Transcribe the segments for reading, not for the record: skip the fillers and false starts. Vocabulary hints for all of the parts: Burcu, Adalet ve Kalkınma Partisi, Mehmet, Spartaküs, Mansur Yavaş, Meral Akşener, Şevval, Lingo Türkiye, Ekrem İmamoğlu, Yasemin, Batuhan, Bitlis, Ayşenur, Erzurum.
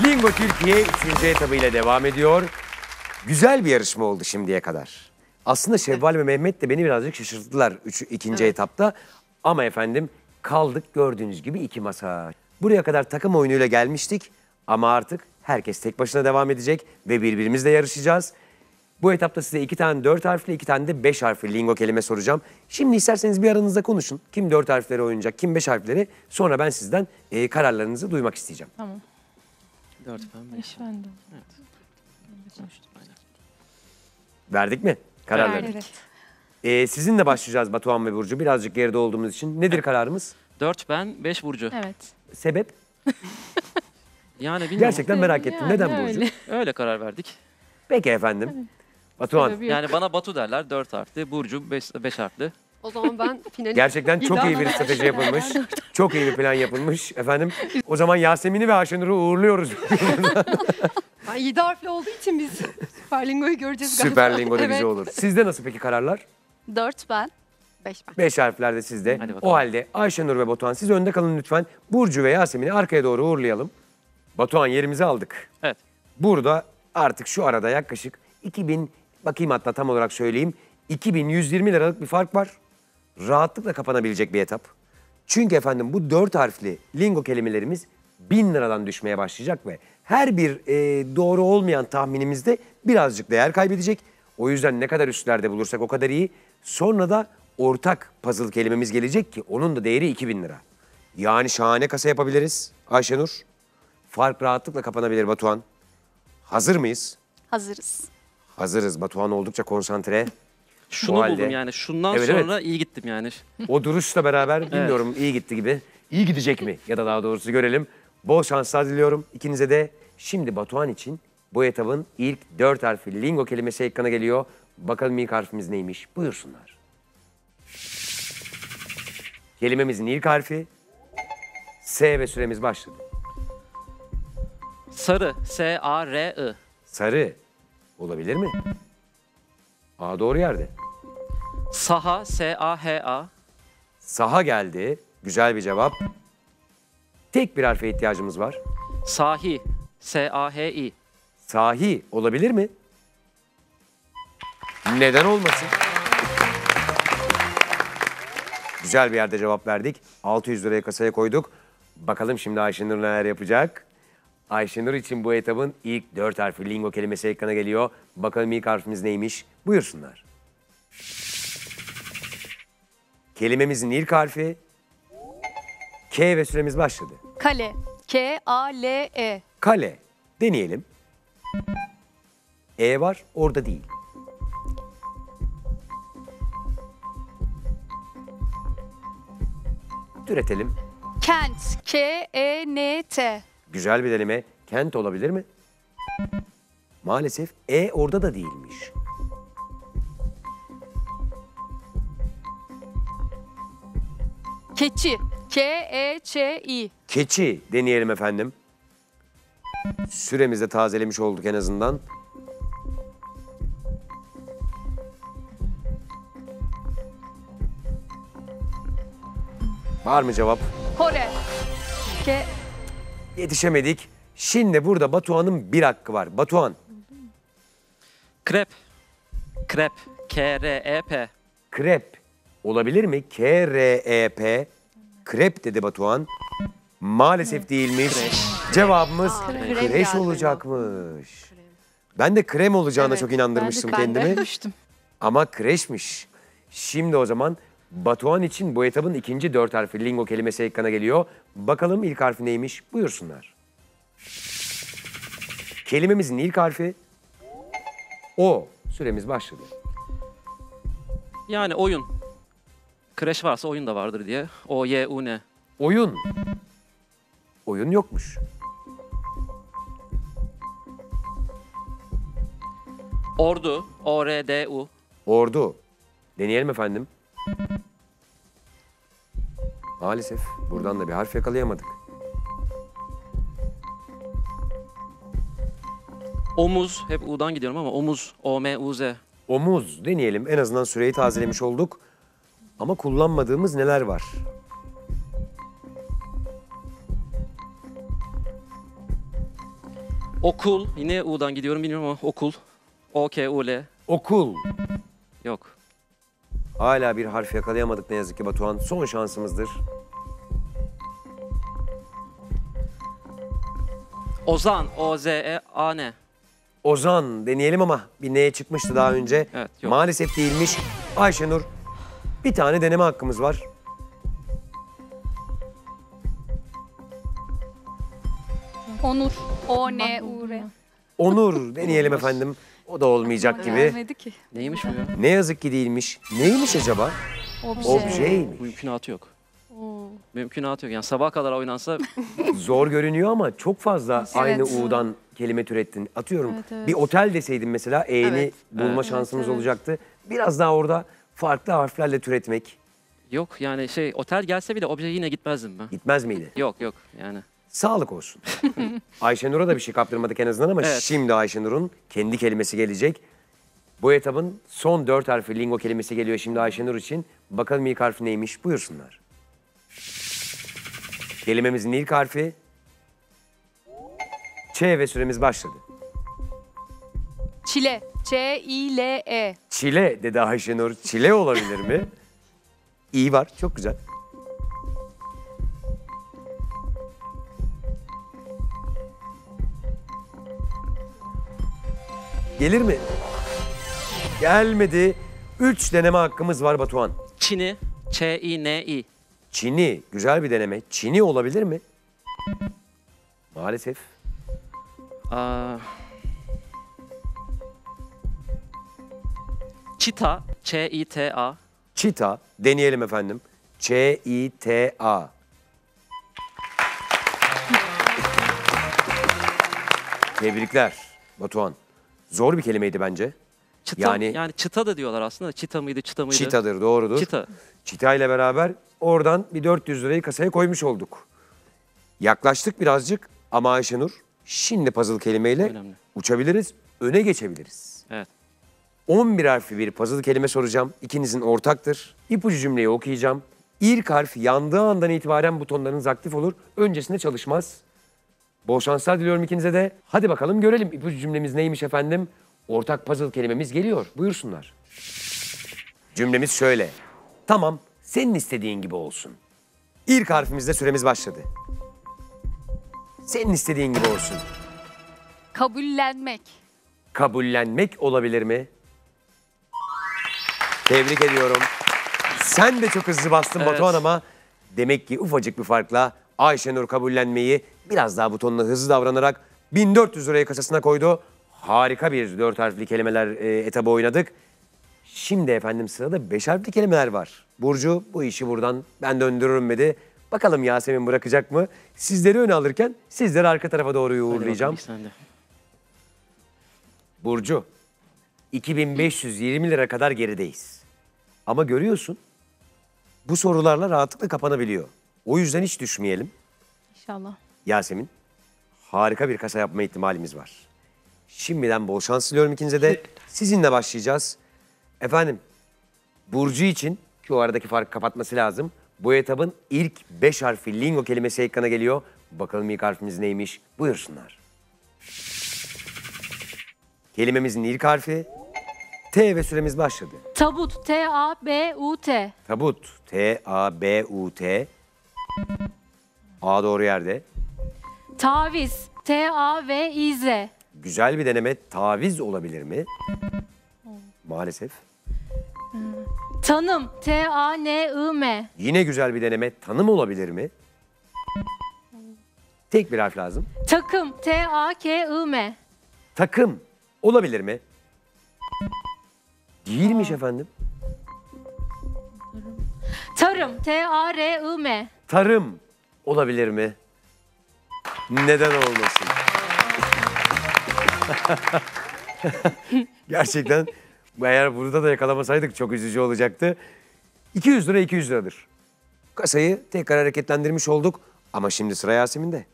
Lingo Türkiye 3. etabıyla devam ediyor. Güzel bir yarışma oldu şimdiye kadar. Aslında Şevval ve Mehmet de beni birazcık şaşırttılar ikinci etapta. Ama efendim kaldık gördüğünüz gibi 2 masa. Buraya kadar takım oyunuyla gelmiştik ama artık herkes tek başına devam edecek ve birbirimizle yarışacağız. Bu etapta size 2 tane 4 harfli, 2 tane de 5 harfli lingo kelime soracağım. Şimdi isterseniz bir aranızda konuşun. Kim 4 harfleri oynayacak, kim 5 harfleri. Sonra ben sizden kararlarınızı duymak isteyeceğim. Tamam. 4 ben 5 ben. Evet. Verdik mi kararları? Evet. Sizinle başlayacağız Batuhan ve Burcu. Birazcık geride olduğumuz için. Nedir kararımız? 4 ben 5 Burcu. Evet. Sebep? Yani bilmiyorum. Gerçekten merak ettim. Yani neden öyle. Burcu? Öyle karar verdik. Peki efendim. Evet. Batuhan. Yani bana Batu derler, 4 harfli. Burcu 5 harfli. O zaman ben finali... Gerçekten çok iyi bir strateji yapılmış. Çok iyi bir plan yapılmış. Efendim o zaman Yasemin'i ve Ayşenur'u uğurluyoruz. 7 harfli olduğu için biz Süper Lingo'yu göreceğiz galiba. Süper Lingo da güzel olur. Sizde nasıl peki kararlar? 4 ben 5 ben. 5 harflerde sizde. O halde Ayşenur ve Batuhan siz önde kalın lütfen. Burcu ve Yasemin'i arkaya doğru uğurlayalım. Batuhan yerimizi aldık. Evet. Burada artık şu arada yaklaşık 2000, bakayım hatta tam olarak söyleyeyim, 2120 liralık bir fark var. Rahatlıkla kapanabilecek bir etap. Çünkü efendim bu 4 harfli lingo kelimelerimiz 1000 liradan düşmeye başlayacak ve her bir doğru olmayan tahminimizde birazcık değer kaybedecek. O yüzden ne kadar üstlerde bulursak o kadar iyi. Sonra da ortak puzzle kelimemiz gelecek ki onun da değeri 2000 lira. Yani şahane kasa yapabiliriz Ayşenur. Fark rahatlıkla kapanabilir Batuhan. Hazır mıyız? Hazırız. Hazırız. Batuhan oldukça konsantre. Şunu buldum yani. Şundan sonra iyi gittim yani. O duruşla beraber bilmiyorum iyi gitti gibi. İyi gidecek mi? Ya da daha doğrusu görelim. Bol şanslar diliyorum ikinize de. Şimdi Batuhan için bu etabın ilk 4 harfli lingo kelimesi ekrana geliyor. Bakalım ilk harfimiz neymiş? Buyursunlar. Kelimemizin ilk harfi S ve süremiz başladı. Sarı. S-A-R-I. Sarı. Olabilir mi? A doğru yerde. Saha. S-A-H-A. Saha geldi. Güzel bir cevap. Tek bir harfe ihtiyacımız var. Sahi. S-A-H-I. Sahi. Olabilir mi? Neden olmasın? Güzel bir yerde cevap verdik. 600 lirayı kasaya koyduk. Bakalım şimdi Ayşenur neler yapacak? Ayşenur için bu etabın ilk 4 harfli lingo kelimesi ekrana geliyor. Bakalım ilk harfimiz neymiş? Buyursunlar. Kelimemizin ilk harfi K ve süremiz başladı. Kale. K-A-L-E. Kale. Deneyelim. E var, orada değil. Türetelim. Kent. K-E-N-T. Güzel bir deneme. Kent olabilir mi? Maalesef E orada da değilmiş. Keçi. K-E-Ç-İ. Keçi. Deneyelim efendim. Süremizde tazelemiş olduk en azından. Var mı cevap? Kore. K... Yetişemedik. Şimdi burada Batuhan'ın bir hakkı var. Batuhan. Krep. Krep. K-R-E-P. Krep. Olabilir mi? K-R-E-P. Krep dedi Batuhan. Maalesef değilmiş. Kreş. Cevabımız kreş olacakmış. Krem. Ben de krem olacağına çok inandırmıştım kendimi. Ama kreşmiş. Şimdi o zaman Batuhan için bu etabın ikinci 4 harfli lingo kelimesi ekrana geliyor. Bakalım ilk harfi neymiş? Buyursunlar. Kelimemizin ilk harfi O. Süremiz başladı. Yani oyun. Kreş varsa oyun da vardır diye. O-Y-U-N. Oyun. Oyun yokmuş. Ordu. O-R-D-U. Ordu. Deneyelim efendim. Maalesef buradan da bir harf yakalayamadık. Omuz. Hep U'dan gidiyorum ama omuz. O-M-U-Z. Omuz. Deneyelim. En azından süreyi tazelemiş olduk. Ama kullanmadığımız neler var? Okul. Yine U'dan gidiyorum bilmiyorum ama okul. O-K-U-L. Okul. Yok. Hala bir harf yakalayamadık ne yazık ki Batuhan. Son şansımızdır. Ozan. O-Z-E-A-N. Ozan deneyelim ama bir neye çıkmıştı daha önce. Evet, maalesef değilmiş. Ayşenur, bir tane deneme hakkımız var. Onur. O-N-U-R. Onur deneyelim efendim. O da olmayacak gibi. Ki. Neymiş bu ya? Ne yazık ki değilmiş. Neymiş acaba? Objeymiş. Mümkünatı yok. Oo. Mümkünatı yok. Yani sabaha kadar oynansa... Zor görünüyor ama çok fazla evet. Aynı U'dan kelime türettin. Atıyorum evet, evet. Bir otel deseydin mesela E'ni evet. Bulma evet. Şansımız evet, evet. Olacaktı. Biraz daha orada farklı harflerle türetmek. Yok yani şey otel gelse bile obje yine gitmezdim ben. Gitmez miydi? Yok yok yani. Sağlık olsun. Ayşenur'a da bir şey kaptırmadık en azından ama evet. Şimdi Ayşenur'un kendi kelimesi gelecek. Bu etabın son 4 harfi lingo kelimesi geliyor şimdi Ayşenur için. Bakalım ilk harfi neymiş? Buyursunlar. Kelimemizin ilk harfi Ç ve süremiz başladı. Çile. Ç-I-L-E. Çile dedi Ayşenur. Çile olabilir mi? İyi var. Çok güzel. Gelir mi? Gelmedi. 3 deneme hakkımız var Batuhan. Çini. Ç-I-N-İ. Çini. Güzel bir deneme. Çini olabilir mi? Maalesef. Çita. Ç-I-T-A. Çita. Deneyelim efendim. Ç-I-T-A. Tebrikler Batuhan. Zor bir kelimeydi bence. Çıta, yani çıta da diyorlar aslında. Çıta mıydı, çıta mıydı? Çıtadır, doğrudur. Çıta. Çıta ile beraber oradan bir 400 lirayı kasaya koymuş olduk. Yaklaştık birazcık ama Ayşenur şimdi puzzle kelimeyle önemli. Uçabiliriz, öne geçebiliriz. Evet. 11 harfli bir puzzle kelime soracağım. İkinizin ortaktır. İpucu cümleyi okuyacağım. İlk harf yandığı andan itibaren butonlarınız aktif olur. Öncesinde çalışmaz. Bol şanslar diliyorum ikinize de. Hadi bakalım görelim ipucu cümlemiz neymiş efendim. Ortak puzzle kelimemiz geliyor. Buyursunlar. Cümlemiz şöyle. Tamam, senin istediğin gibi olsun. İlk harfimizde süremiz başladı. Senin istediğin gibi olsun. Kabullenmek. Kabullenmek olabilir mi? Tebrik ediyorum. Sen de çok hızlı bastın evet. Batuhan ama demek ki ufacık bir farkla Ayşenur kabullenmeyi biraz daha butonla hızlı davranarak 1400 lirayı kasasına koydu. Harika bir 4 harfli kelimeler etabı oynadık. Şimdi efendim sırada 5 harfli kelimeler var. Burcu bu işi buradan ben döndürürüm dedi. Bakalım Yasemin bırakacak mı? Sizleri öne alırken sizleri arka tarafa doğru uğurlayacağım. Burcu 2520 lira kadar gerideyiz. Ama görüyorsun bu sorularla rahatlıkla kapanabiliyor. O yüzden hiç düşmeyelim. İnşallah. Yasemin, harika bir kasa yapma ihtimalimiz var. Şimdiden bol şans diliyorum ikinize de. Sizinle başlayacağız. Efendim, Burcu için, ki o aradaki farkı kapatması lazım, bu etabın ilk 5 harfi lingo kelimesi ekrana geliyor. Bakalım ilk harfimiz neymiş? Buyursunlar. Kelimemizin ilk harfi T ve süremiz başladı. Tabut, T-A-B-U-T. Tabut, T-A-B-U-T. A doğru yerde. Taviz. T-A-V-İ-Z. Güzel bir deneme. Taviz olabilir mi? Maalesef. Tanım. T-A-N-I-M. Yine güzel bir deneme. Tanım olabilir mi? Tek bir harf lazım. Takım. T-A-K-I-M. Takım. Olabilir mi? Değilmiş efendim. Tarım. T-A-R-I-M. Tarım. Olabilir mi? Neden olmasın? Gerçekten eğer burada da yakalamasaydık çok üzücü olacaktı. 200 lira 200 liradır. Kasayı tekrar hareketlendirmiş olduk ama şimdi sıra Yasemin'de.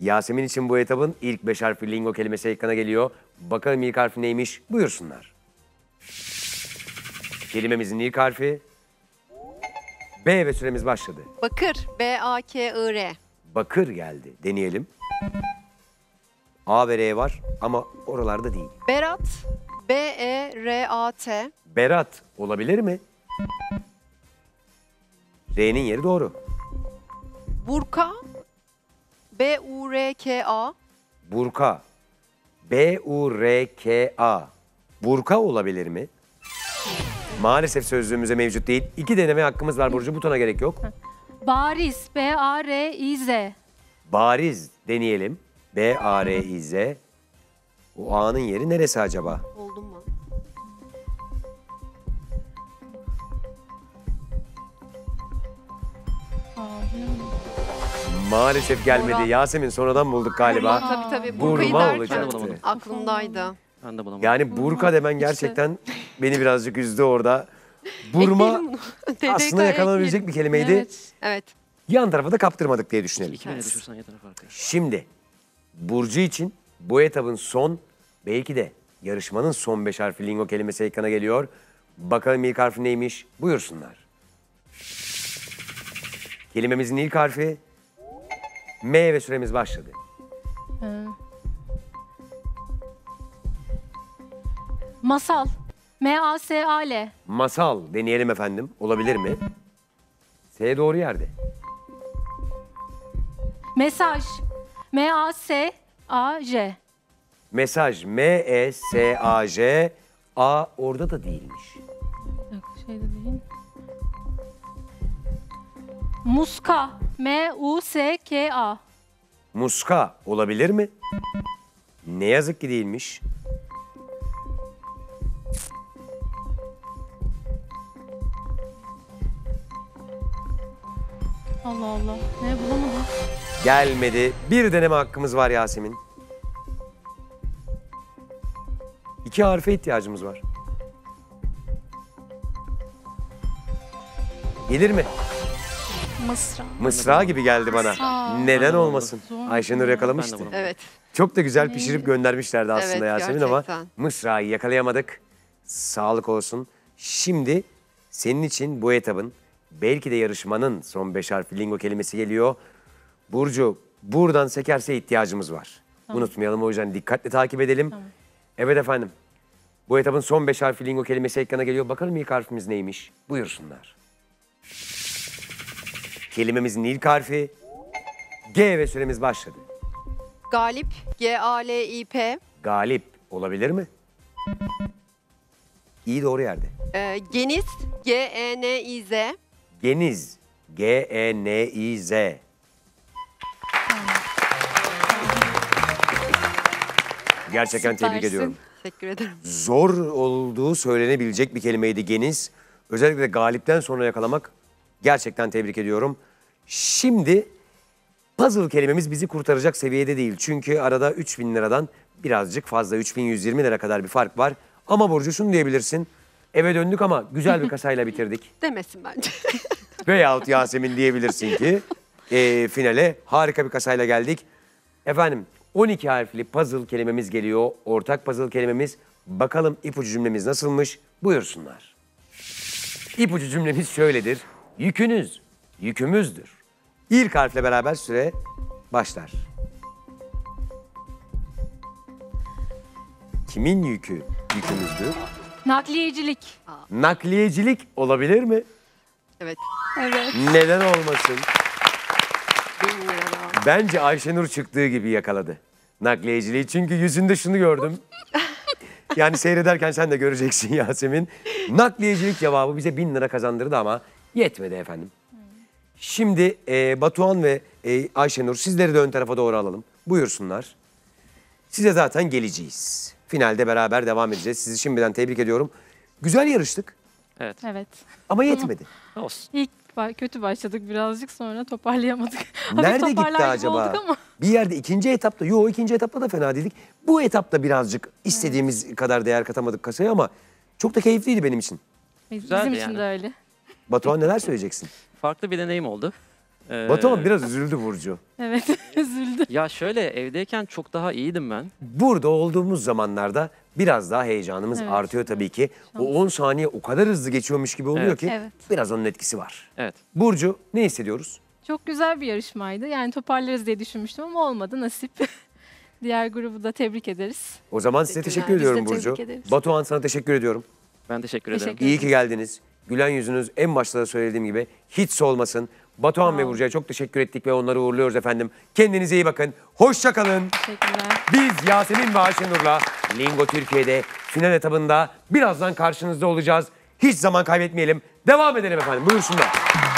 Yasemin için bu etabın ilk 5 harfi lingo kelimesi ekrana geliyor. Bakalım ilk harfi neymiş? Buyursunlar. Kelimemizin ilk harfi... B ve süremiz başladı. Bakır. B-A-K-I-R. Bakır geldi. Deneyelim. A ve R var ama oralarda değil. Berat. B-E-R-A-T. Berat olabilir mi? R'nin yeri doğru. Burka. B-U-R-K-A. Burka. B-U-R-K-A. Burka olabilir mi? Maalesef sözlüğümüze mevcut değil. 2 deneme hakkımız var Burcu. Butona gerek yok. Bariz. B-A-R-İ-Z. Bariz deneyelim. B-A-R-İ-Z. O A'nın yeri neresi acaba? Oldum mu? Maalesef gelmedi. Burhan. Yasemin sonradan bulduk galiba. Tabii. Burka'yı derken aklımdaydı. Ben de bulamadım. Yani burka demen gerçekten işte beni birazcık üzdü orada. Burma aslında yakalanabilecek bir kelimeydi. Evet. Yan tarafa da kaptırmadık diye düşünelim. Evet. Şimdi Burcu için bu etabın son, belki de yarışmanın son 5 harfli lingo kelimesi ekrana geliyor. Bakalım ilk harfi neymiş? Buyursunlar. Kelimemizin ilk harfi M ve süremiz başladı. Masal. M-A-S-A-L. Masal deneyelim efendim. Olabilir mi? S doğru yerde. Mesaj. M-A-S-A-J. Mesaj. M-E-S-A-J. A orada da değilmiş. Yok, şeyde değil. Muska. M-U-S-K-A. Muska olabilir mi? Ne yazık ki değilmiş. Allah Allah. Ne bulamadım? Gelmedi. Bir deneme hakkımız var Yasemin. 2 harfe ihtiyacımız var. Gelir mi? Mısra. Mısra gibi geldi bana. Mısra. Neden olmasın? Ayşenur yakalamıştı. Evet. Çok da güzel pişirip göndermişlerdi aslında evet, Yasemin gerçekten. Ama mısrayı yakalayamadık. Sağlık olsun. Şimdi senin için bu etabın, belki de yarışmanın son 5 harfli lingo kelimesi geliyor. Burcu, buradan sekerse ihtiyacımız var. Tamam. Unutmayalım, o yüzden dikkatli takip edelim. Tamam. Evet efendim, bu etabın son 5 harfli lingo kelimesi ekrana geliyor. Bakalım ilk harfimiz neymiş? Buyursunlar. Kelimemizin ilk harfi G ve süremiz başladı. Galip, G-A-L-İ-P. Galip olabilir mi? İyi doğru yerde. Geniz, G-E-N-İ-Z. Geniz, G-E-N-İ-Z. Gerçekten süpersin. Tebrik ediyorum. Teşekkür ederim. Zor olduğu söylenebilecek bir kelimeydi geniz. Özellikle galipten sonra yakalamak, gerçekten tebrik ediyorum. Şimdi puzzle kelimemiz bizi kurtaracak seviyede değil. Çünkü arada 3000 liradan birazcık fazla, 3120 lira kadar bir fark var. Ama Burcu şunu diyebilirsin. Eve döndük ama güzel bir kasayla bitirdik. Demesin bence. Veyahut Yasemin diyebilirsin ki finale harika bir kasayla geldik. Efendim 12 harfli puzzle kelimemiz geliyor. Ortak puzzle kelimemiz. Bakalım ipucu cümlemiz nasılmış? Buyursunlar. İpucu cümlemiz şöyledir. Yükünüz, yükümüzdür. İlk harfle beraber süre başlar. Kimin yükü yükümüzdür? Nakliyecilik. Nakliyecilik olabilir mi? Evet. Evet. Neden olmasın? Bilmiyorum. Bence Ayşenur çıktığı gibi yakaladı nakliyeciliği. Çünkü yüzünde şunu gördüm. Yani seyrederken sen de göreceksin Yasemin. Nakliyecilik cevabı bize 1000 lira kazandırdı ama yetmedi efendim. Şimdi Batuhan ve Ayşenur, sizleri de ön tarafa doğru alalım. Buyursunlar. Size zaten geleceğiz. Finalde beraber devam edeceğiz. Sizi şimdiden tebrik ediyorum. Güzel yarıştık. Evet. Evet. Ama yetmedi. Olsun. İlk kötü başladık birazcık, sonra toparlayamadık. Nerede gitti acaba? Bir yerde ikinci etapta, yok ikinci etapta da fena değildik. Bu etapta birazcık istediğimiz kadar değer katamadık kasaya ama çok da keyifliydi benim için. Bizim için de öyle. Batuhan neler söyleyeceksin? Farklı bir deneyim oldu. Batuhan biraz üzüldü Burcu. Evet, üzüldü. Ya şöyle, evdeyken çok daha iyiydim ben. Burada olduğumuz zamanlarda biraz daha heyecanımız artıyor tabii ki. Şans. O 10 saniye o kadar hızlı geçiyormuş gibi oluyor ki biraz onun etkisi var. Evet. Burcu, ne hissediyoruz? Çok güzel bir yarışmaydı. Yani toparlarız diye düşünmüştüm ama olmadı, nasip. Diğer grubu da tebrik ederiz. O zaman size teşekkür ediyorum Burcu. Batuhan, sana teşekkür ediyorum. Ben teşekkür ederim. İyi ki geldiniz. Gülen yüzünüz en başta da söylediğim gibi hiç solmasın. Batuhan ve Burcu'ya çok teşekkür ettik ve onları uğurluyoruz efendim. Kendinize iyi bakın. Hoşça kalın. Teşekkürler. Biz Yasemin ve Ayşenur'la Lingo Türkiye'de final etabında birazdan karşınızda olacağız. Hiç zaman kaybetmeyelim. Devam edelim efendim. Buyursunlar.